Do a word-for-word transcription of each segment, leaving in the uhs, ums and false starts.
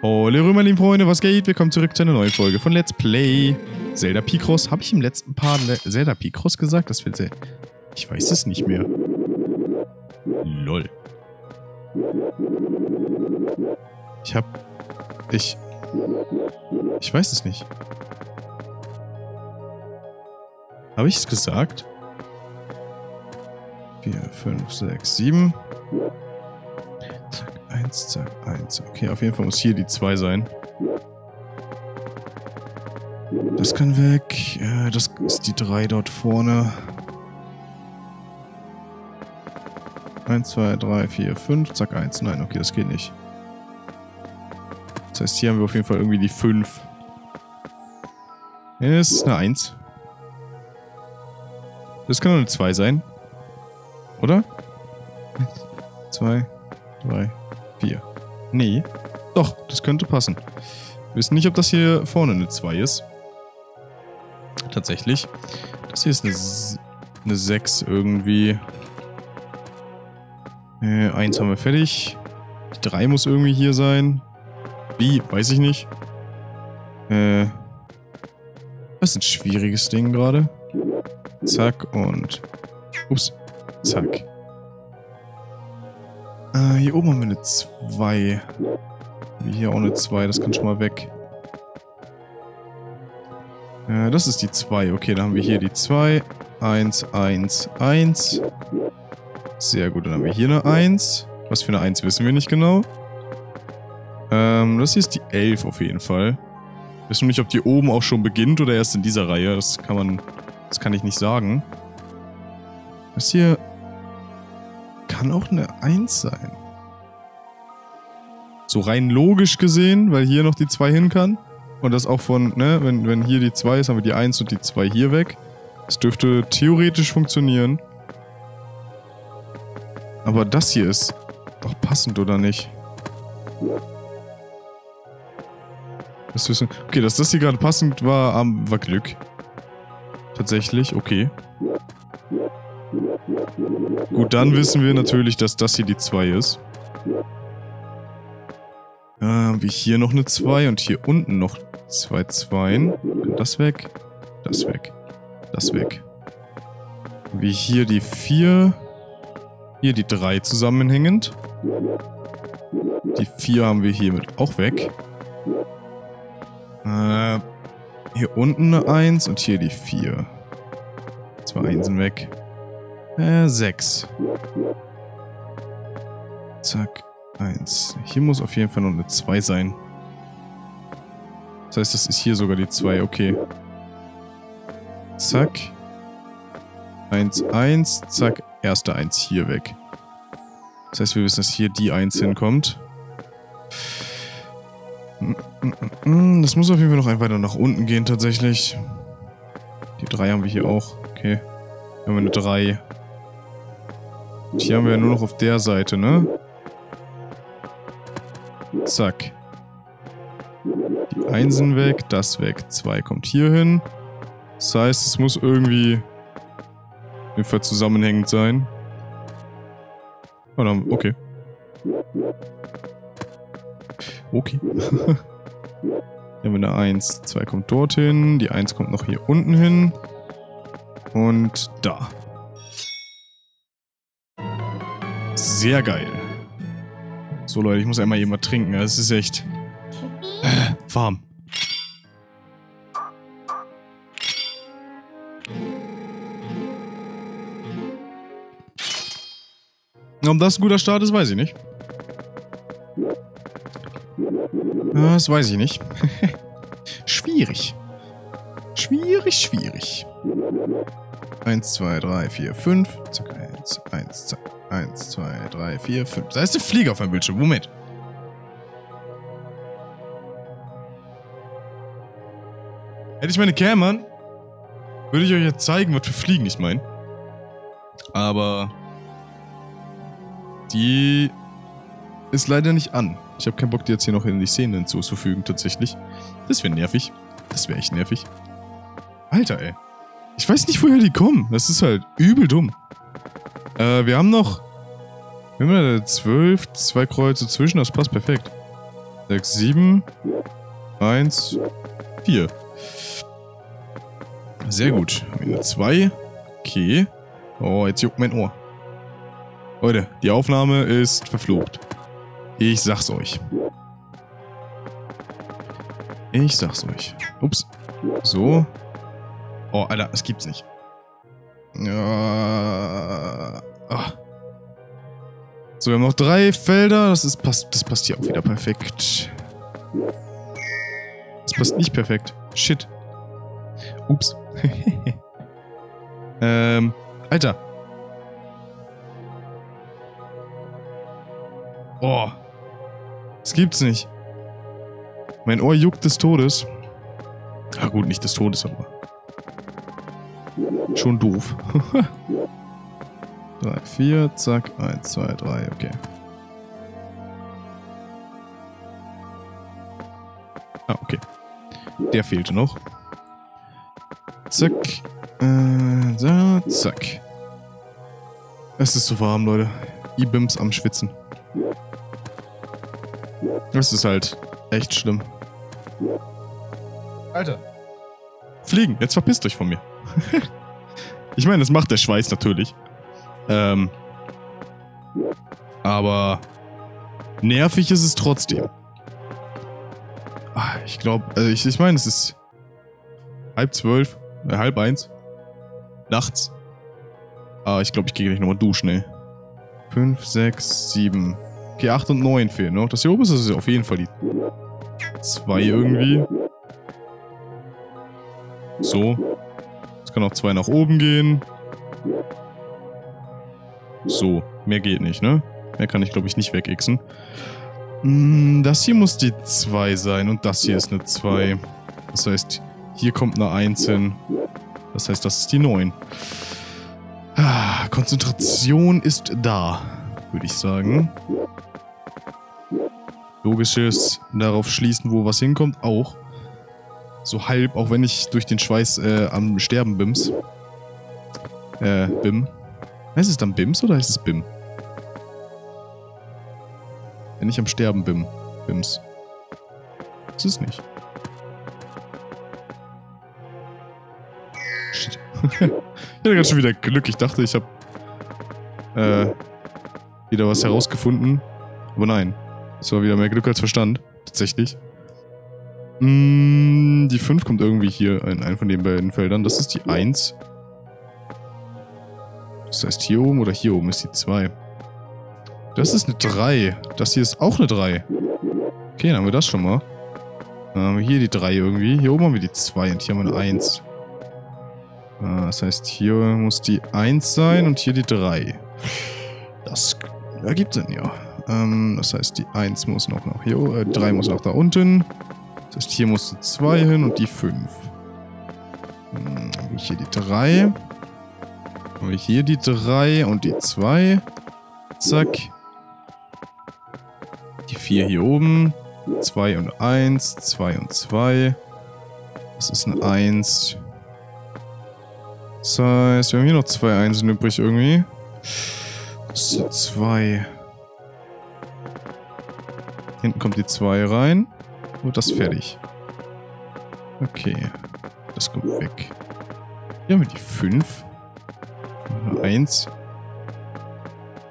Ole Römer, lieben Freunde, was geht? Willkommen zurück zu einer neuen Folge von Let's Play Zelda Picross. Habe ich im letzten Part Le Zelda Picross gesagt? Das wird Ich weiß es nicht mehr. Lol. Ich hab... Ich... Ich weiß es nicht. Habe ich es gesagt? vier, fünf, sechs, sieben... eins, zack, eins. Okay, auf jeden Fall muss hier die zwei sein. Das kann weg. Äh, das ist die drei dort vorne. eins, zwei, drei, vier, fünf. Zack, eins. Nein, okay, das geht nicht. Das heißt, hier haben wir auf jeden Fall irgendwie die fünf. Ne, das ist eine eins. Das kann nur eine zwei sein. Oder? zwei, drei, vier. Nee. Doch, das könnte passen. Wir wissen nicht, ob das hier vorne eine zwei ist. Tatsächlich. Das hier ist eine, eine sechs irgendwie. Äh, eins haben wir fertig. Die drei muss irgendwie hier sein. Wie? Weiß ich nicht. Äh. Das ist ein schwieriges Ding gerade. Zack und... Ups. Zack. Hier oben haben wir eine zwei. Hier auch eine zwei, das kann schon mal weg. Äh, das ist die zwei. Okay, dann haben wir hier die zwei. eins, eins, eins. Sehr gut, dann haben wir hier eine eins. Was für eine eins wissen wir nicht genau. Ähm, das hier ist die elf auf jeden Fall. Ich weiß nur nicht, ob die oben auch schon beginnt oder erst in dieser Reihe. Das kann man... Das kann ich nicht sagen. Das hier... Kann auch eine eins sein. So rein logisch gesehen, weil hier noch die zwei hin kann. Und das auch von, ne, wenn, wenn hier die zwei ist, haben wir die eins und die zwei hier weg. Das dürfte theoretisch funktionieren. Aber das hier ist doch passend, oder nicht? Das wissen. Okay, dass das hier gerade passend war, war Glück. Tatsächlich, okay. Gut, dann wissen wir natürlich, dass das hier die zwei ist. Äh, haben wir hier noch eine zwei und hier unten noch zwei Zweien. Das weg, das weg, das weg. Haben wir hier die vier, hier die drei zusammenhängend. Die vier haben wir hiermit auch weg. Äh, hier unten eine eins und hier die vier. Zwei Einsen weg. Äh, sechs. Zack, eins. Hier muss auf jeden Fall noch eine zwei sein. Das heißt, das ist hier sogar die zwei, okay. Zack. eins, eins, zack, erste eins hier weg. Das heißt, wir wissen, dass hier die eins hinkommt. Das muss auf jeden Fall noch ein weiter nach unten gehen, tatsächlich. Die drei haben wir hier auch, okay. Hier haben wir eine drei. Und hier haben wir ja nur noch auf der Seite, ne? Zack. Die Einsen weg, das weg. zwei kommt hier hin. Das heißt, es muss irgendwie auf jeden Fall zusammenhängend sein. Oh, dann, okay. Okay. Hier haben wir eine eins. zwei kommt dorthin. Die eins kommt noch hier unten hin. Und da. Sehr geil. So Leute, ich muss einmal jemand trinken. Es ist echt äh, warm. Ob das ein guter Start ist, weiß ich nicht. Das weiß ich nicht. Schwierig. Schwierig, schwierig. eins, zwei, drei, vier, fünf. Zack, eins, eins, zack. eins, zwei, drei, vier, fünf. Da ist eine Fliege auf meinem Bildschirm. Moment. Hätte ich meine Cam an, würde ich euch jetzt zeigen, was für Fliegen ich meine. Aber die ist leider nicht an. Ich habe keinen Bock, die jetzt hier noch in die Szene hinzuzufügen, tatsächlich. Das wäre nervig. Das wäre echt nervig. Alter, ey. Ich weiß nicht, woher die kommen. Das ist halt übel dumm. Äh, wir haben noch... Wir haben da zwölf, zwei Kreuze zwischen. Das passt perfekt. sechs, sieben, eins, vier. Sehr gut. zwei. Okay. Oh, jetzt juckt mein Ohr. Leute, die Aufnahme ist verflucht. Ich sag's euch. Ich sag's euch. Ups. So. Oh, Alter, das gibt's nicht. Ja. Ah. So, wir haben noch drei Felder. Das, ist, passt, das passt hier auch wieder perfekt. Das passt nicht perfekt. Shit. Ups. ähm, Alter. Oh. Das gibt's nicht. Mein Ohr juckt des Todes. Ah gut, nicht des Todes, aber schon doof. drei, vier, zack, eins, zwei, drei, okay. Ah, okay. Der fehlte noch. Zack. Äh, da, zack. Es ist so warm, Leute. I-Bims am Schwitzen. Das ist halt echt schlimm. Alter. Fliegen, jetzt verpisst euch von mir. Ich meine, das macht der Schweiß natürlich. Ähm, aber nervig ist es trotzdem. Ich glaube, also ich, ich meine, es ist halb zwölf, äh, halb eins, nachts. Ah, ich glaube, ich gehe gleich nochmal duschen, ey. Fünf, sechs, sieben. Okay, acht und neun fehlen noch. Das hier oben ist, das ist auf jeden Fall die zwei irgendwie. So. Es kann auch zwei nach oben gehen. So, mehr geht nicht, ne? Mehr kann ich, glaube ich, nicht wegixen. Das hier muss die zwei sein und das hier ist eine zwei. Das heißt, hier kommt eine eins hin. Das heißt, das ist die neun. Ah, Konzentration ist da, würde ich sagen. Logisches darauf schließen, wo was hinkommt, auch. So halb, auch wenn ich durch den Schweiß äh, am Sterben bims. Äh, bim. Heißt es dann bims oder heißt es bim? Wenn ich am Sterben bin, bims. Das ist nicht. Shit. Ich hatte gerade schon wieder Glück. Ich dachte, ich habe äh, wieder was herausgefunden. Aber nein. Es war wieder mehr Glück als Verstand. Tatsächlich. Mm, die fünf kommt irgendwie hier in einen von den beiden Feldern. Das ist die eins. Das heißt, hier oben oder hier oben ist die zwei. Das ist eine drei. Das hier ist auch eine drei. Okay, dann haben wir das schon mal. Dann haben wir hier die drei irgendwie. Hier oben haben wir die zwei und hier haben wir eine eins. Das heißt, hier muss die eins sein und hier die drei. Das ergibt Sinn, ja. Das heißt, die eins muss noch nach hier oben, äh, drei muss noch da unten. Das heißt, hier muss die zwei hin und die fünf. Dann habe ich hier die drei. Und hier die drei und die zwei. Zack. Die vier hier oben. zwei und eins. zwei und zwei. Das ist ein eins. Das heißt, wir haben hier noch zwei Einsen übrig irgendwie. Das ist eine zwei. Hinten kommt die zwei rein. Und das ist fertig. Okay. Das kommt weg. Hier haben wir die fünf. Eine eins.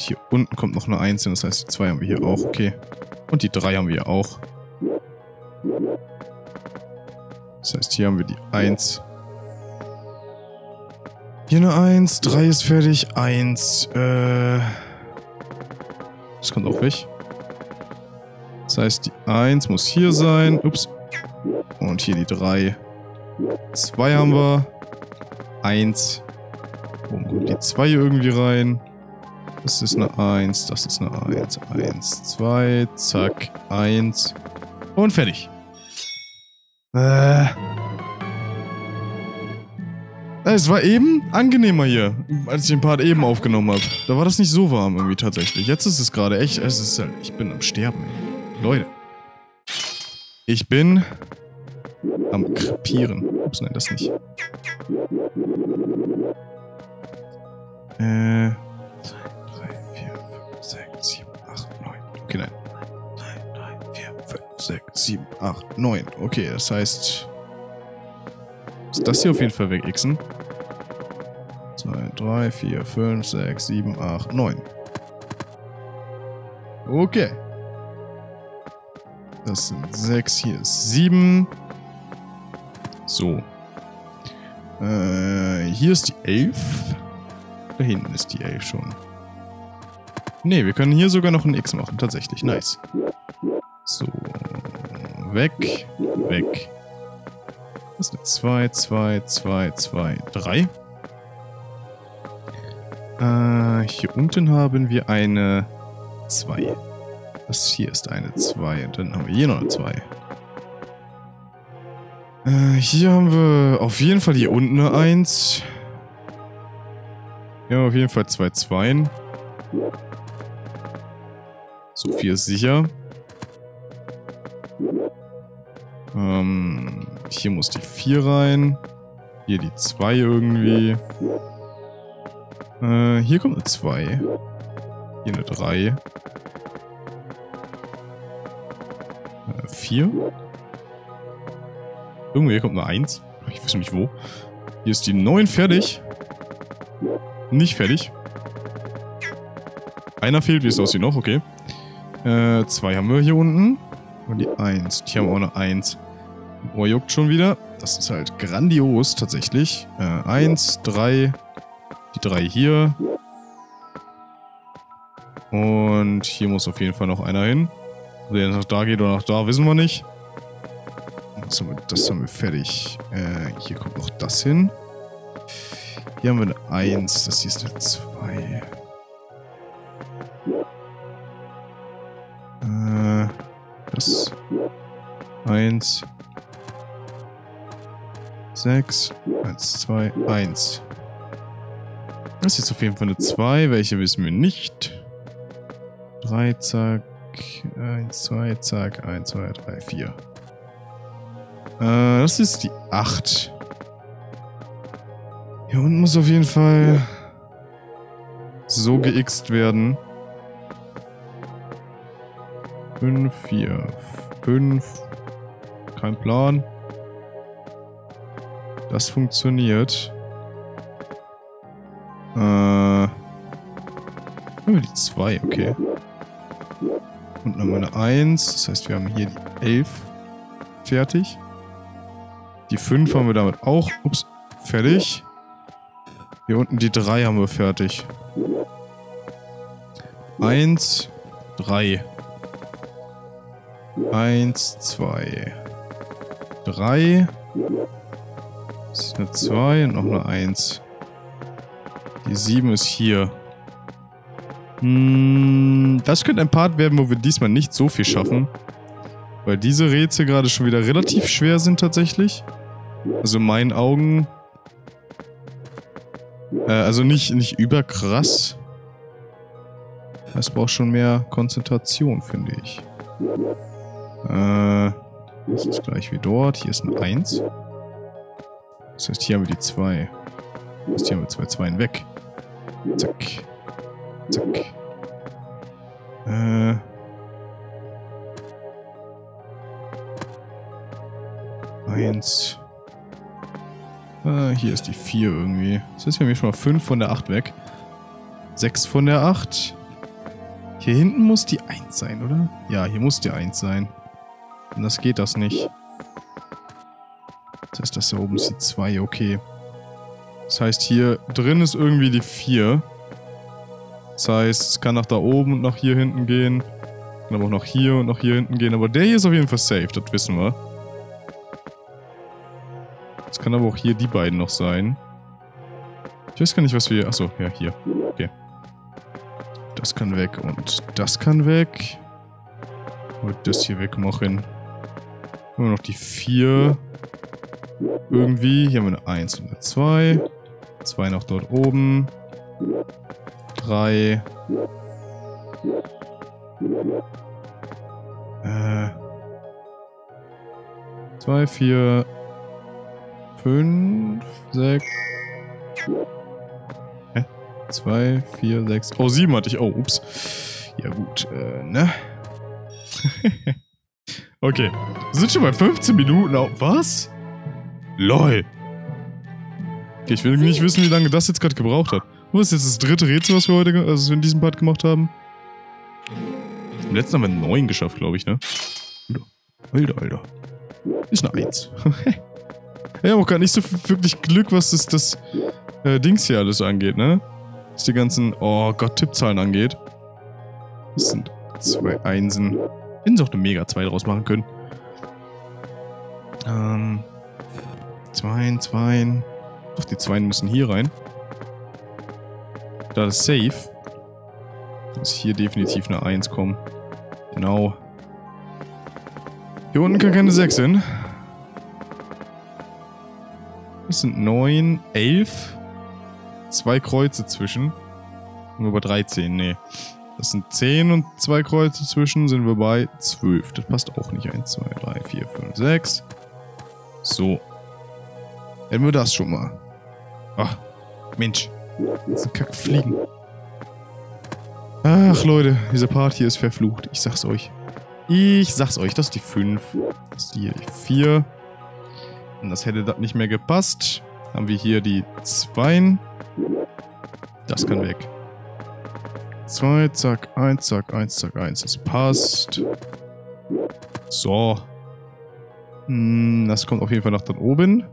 Hier unten kommt noch eine eins hin, das heißt die zwei haben wir hier auch, okay. Und die drei haben wir hier auch. Das heißt, hier haben wir die eins. Hier eine eins, drei ist fertig, eins. Äh, das kommt auch weg. Das heißt, die eins muss hier sein. Ups. Und hier die drei. zwei haben wir. eins. Oben kommt die zwei irgendwie rein. Das ist eine eins, das ist eine eins, eins, zwei, zack, eins und fertig. Äh. Es war eben angenehmer hier, als ich den Part eben aufgenommen habe. Da war das nicht so warm irgendwie tatsächlich. Jetzt ist es gerade echt, es ist halt, ich bin am Sterben. Leute. Ich bin am Krepieren. Ups, nein, das nicht. Äh... drei, vier, fünf, sechs, sieben, acht, neun. Okay, nein. drei, vier, fünf, fünf, sechs, sieben, acht, neun. Okay, das heißt... Das hier auf jeden Fall wegixen. zwei, drei, vier, fünf, sechs, sieben, acht, neun. Okay. Das sind sechs, hier ist sieben. So. Äh, hier ist die elf. Da hinten ist die elf schon. Ne, wir können hier sogar noch ein X machen, tatsächlich. Nice. So. Weg. Weg. Das ist eine zwei, zwei, zwei, zwei, drei. Äh, hier unten haben wir eine zwei. Das hier ist eine zwei und dann haben wir hier noch eine zwei. Äh, hier haben wir auf jeden Fall hier unten eine eins. Hier haben wir auf jeden Fall zwei Zweien. So viel ist sicher. Ähm, hier muss die vier rein. Hier die zwei irgendwie. Äh, hier kommt eine zwei. Hier eine drei. vier. Irgendwo hier kommt eine eins. Ich weiß nicht wo. Hier ist die neun fertig. Nicht fertig. Einer fehlt, wie es aussieht noch, okay. Äh, zwei haben wir hier unten. Und die eins. Hier haben wir auch eine eins. Oh, juckt schon wieder. Das ist halt grandios, tatsächlich. Äh, eins, drei. Die drei hier. Und hier muss auf jeden Fall noch einer hin. Ob der nach da geht oder nach da, wissen wir nicht. Das haben wir, das haben wir fertig. Äh, hier kommt noch das hin. Hier haben wir eine eins, das hier ist eine zwei. Äh, das eins, sechs, eins, zwei, eins. Das ist auf jeden Fall eine zwei, welche wissen wir nicht. drei, zack. eins, zwei, zack, eins, zwei, drei, vier. Äh, das ist die acht. Hier unten muss auf jeden Fall so geixt werden. fünf, vier, fünf. Kein Plan. Das funktioniert. Äh. Haben wir die zwei, okay. Und nochmal eine eins, das heißt, wir haben hier die elf fertig. Die fünf haben wir damit auch, ups, fertig. Hier unten die drei haben wir fertig. eins, drei. eins, zwei, drei. Das ist eine zwei und noch eine eins. Die sieben ist hier. Das könnte ein Part werden, wo wir diesmal nicht so viel schaffen. Weil diese Rätsel gerade schon wieder relativ schwer sind tatsächlich. Also in meinen Augen... Äh, also nicht, nicht überkrass. Das braucht schon mehr Konzentration, finde ich. Äh, das ist gleich wie dort. Hier ist eine eins. Das heißt, hier haben wir die zwei. Das heißt, hier haben wir zwei Zweien weg. Zack. Zack. Äh. Eins. Äh, hier ist die vier irgendwie. Das heißt, wir haben hier schon mal fünf von der acht weg. sechs von der acht. Hier hinten muss die eins sein, oder? Ja, hier muss die eins sein. Anders geht das nicht. Das heißt, das da oben ist die zwei, okay. Das heißt, hier drin ist irgendwie die vier. Das heißt, es kann nach da oben und nach hier hinten gehen. Kann aber auch nach hier und nach hier hinten gehen. Aber der hier ist auf jeden Fall safe, das wissen wir. Es kann aber auch hier die beiden noch sein. Ich weiß gar nicht, was wir hier... Achso, ja, hier. Okay. Das kann weg und das kann weg. Und das hier wegmachen. Nur noch die vier. Irgendwie. Hier haben wir eine eins und eine zwei. zwei noch dort oben. drei. Äh. zwei, vier, fünf, sechs. Hä? zwei, vier, sechs. Oh, sieben hatte ich. Oh, ups. Ja, gut. Äh, ne? Okay. Wir sind schon bei fünfzehn Minuten. Was? Lol. Okay, ich will nicht wissen, wie lange das jetzt gerade gebraucht hat. Was ist jetzt das dritte Rätsel, was wir heute, also was wir in diesem Part gemacht haben? Im letzten haben wir neun geschafft, glaube ich, ne? Alter, Alter. Ist eine eins. Wir haben auch gar nicht so wirklich Glück, was das, das äh, Dings hier alles angeht, ne? Was die ganzen, oh Gott, Tippzahlen angeht. Das sind zwei Einsen. Hätten sie auch eine Mega zwei draus machen können. Ähm. Zweien, Zweien. Ach, die Zweien müssen hier rein. Da ist safe. Muss hier definitiv eine eins kommen. Genau. Hier unten kann keine sechs hin. Das sind neun, elf. Zwei Kreuze zwischen. Sind wir bei dreizehn, nee. Das sind zehn und zwei Kreuze zwischen, sind wir bei zwölf. Das passt auch nicht. eins, zwei, drei, vier, fünf, sechs. So. Hätten wir das schon mal. Ach, Mensch. Das sind Kackfliegen. Ach, Leute. Dieser Part hier ist verflucht. Ich sag's euch. Ich sag's euch. Das ist die fünf. Das ist die vier. Und das hätte das nicht mehr gepasst. Haben wir hier die zwei. Das kann weg. zwei, zack, eins, zack, eins, zack, eins. Das passt. So. Hm, das kommt auf jeden Fall nach dann oben.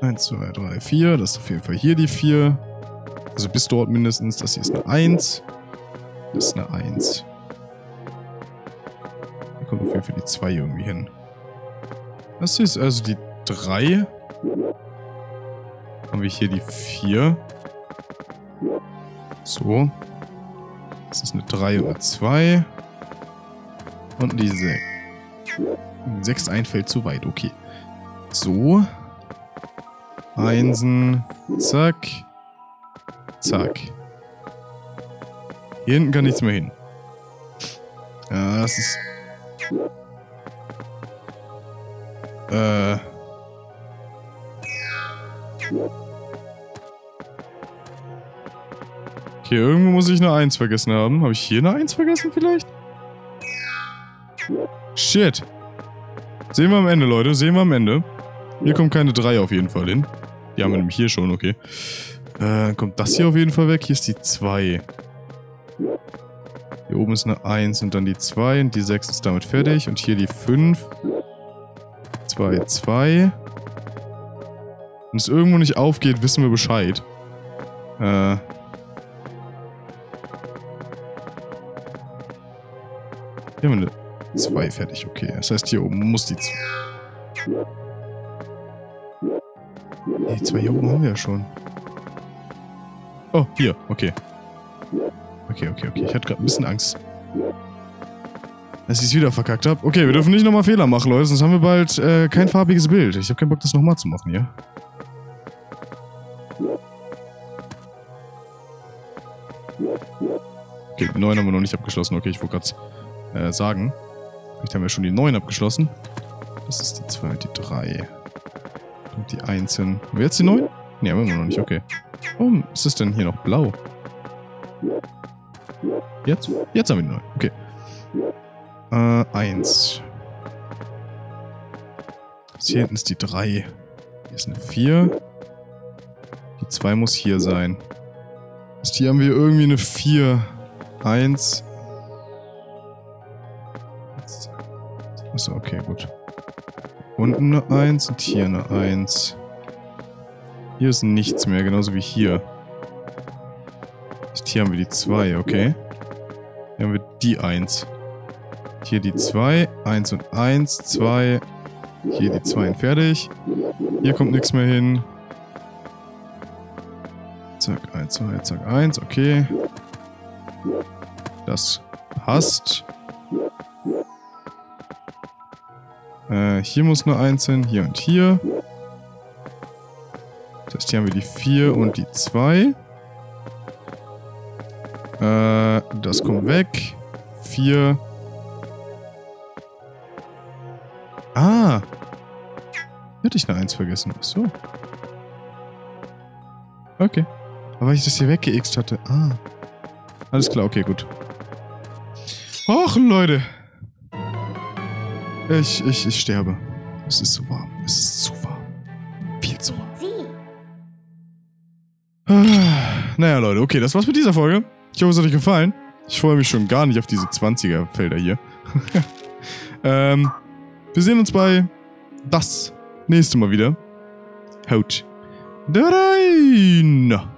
eins, zwei, drei, vier. Das ist auf jeden Fall hier die vier. Also bis dort mindestens. Das hier ist eine eins. Das ist eine eins. Da kommt auf jeden Fall die zwei irgendwie hin. Das hier ist also die drei. Haben wir hier die vier. So. Das ist eine drei und eine zwei. Und die sechs. sechs einfällt zu weit, okay. So. Einsen. Zack. Zack. Hier hinten kann nichts mehr hin. Ja, das ist... Äh... Okay, irgendwo muss ich eine eins vergessen haben. Habe ich hier eine eins vergessen vielleicht? Shit. Sehen wir am Ende, Leute. Sehen wir am Ende. Hier kommt keine drei auf jeden Fall hin. Die haben wir nämlich hier schon, okay. Äh, dann kommt das hier auf jeden Fall weg. Hier ist die zwei. Hier oben ist eine eins und dann die zwei. Und die sechs ist damit fertig. Und hier die fünf. zwei, zwei. Wenn es irgendwo nicht aufgeht, wissen wir Bescheid. Äh... Hier haben wir eine zwei fertig, okay. Das heißt, hier oben muss die zwei. Die zwei hier oben haben wir ja schon. Oh, hier, okay. Okay, okay, okay. Ich hatte gerade ein bisschen Angst, dass ich es wieder verkackt habe. Okay, wir dürfen nicht nochmal Fehler machen, Leute, sonst haben wir bald äh, kein farbiges Bild. Ich habe keinen Bock, das nochmal zu machen hier. Okay, neun haben wir noch nicht abgeschlossen. Okay, ich wollte gerade Äh, sagen. Vielleicht haben wir schon die neun abgeschlossen. Das ist die zwei, die drei. Und die eins hin. Haben wir jetzt die neun? Ne, haben wir noch nicht. Okay. Warum oh, ist es denn hier noch blau? Jetzt? Jetzt haben wir die neun. Okay. Äh, eins. Das hier hinten ist die drei. Hier ist eine vier. Die zwei muss hier sein. Also hier haben wir irgendwie eine vier. eins. Achso, okay, gut. Unten eine eins und hier eine eins. Hier ist nichts mehr, genauso wie hier. Hier haben wir die zwei, okay. Hier haben wir die eins. Hier die zwei, eins und eins, zwei. Hier die zwei und fertig. Hier kommt nichts mehr hin. Zack, eins, zwei, zack, eins, okay. Das passt. Hier muss eine eins hin, hier und hier. Das heißt, hier haben wir die vier und die zwei. Äh, das kommt weg. vier. Ah! Hätte ich eine eins vergessen. Achso. Okay. Aber weil ich das hier weggeext hatte. Ah. Alles klar, okay, gut. Och, Leute. Ich, ich, ich sterbe. Es ist so warm. Es ist zu warm. Viel zu warm. Ah, naja, Leute. Okay, das war's mit dieser Folge. Ich hoffe, es hat euch gefallen. Ich freue mich schon gar nicht auf diese zwanziger-Felder hier. ähm, wir sehen uns bei das nächste Mal wieder. Haut rein!